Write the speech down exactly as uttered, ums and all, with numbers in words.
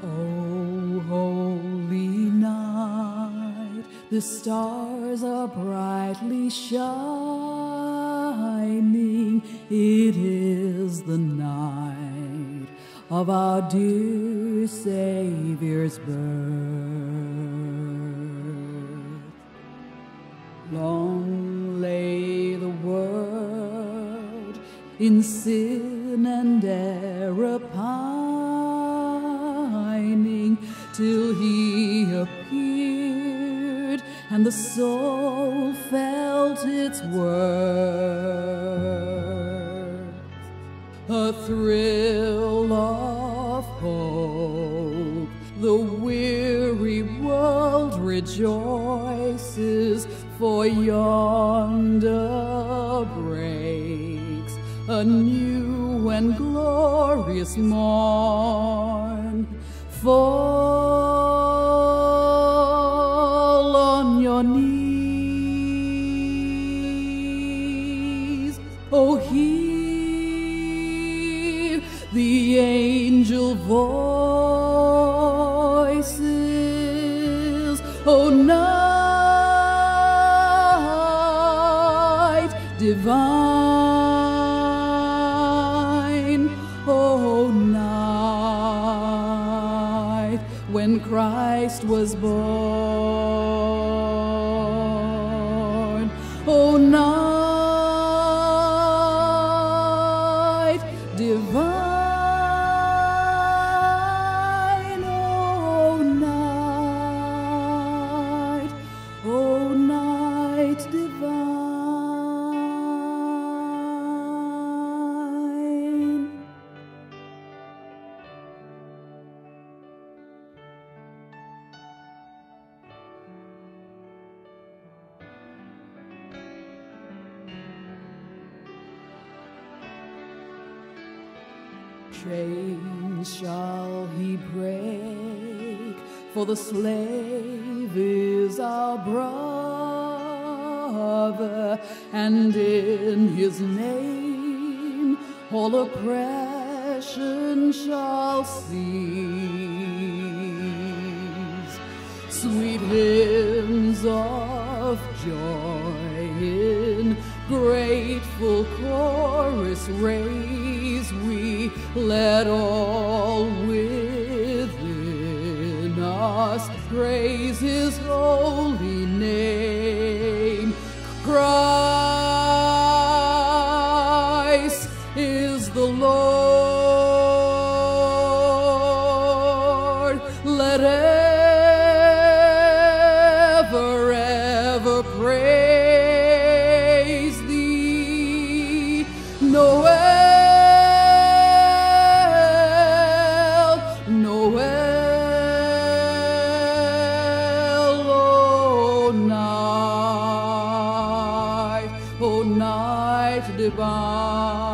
O holy night, the stars are brightly shining. It is the night of our dear Savior's birth. Long lay the world in sin and error pining, till he appeared and the soul felt its worth. A thrill of hope, the weary world rejoices, for yonder breaks a new and glorious morn. Fall on your knees, oh hear the angel voices, oh night divine, oh night when Christ was born, oh night divine, oh night, oh night divine. Chains shall he break, for the slave is our brother, and in his name all oppression shall cease. Sweet hymns of joy in grateful chorus raise we, let all within us praise his holy name. Christ is the Lord. Let ever, ever praise divine.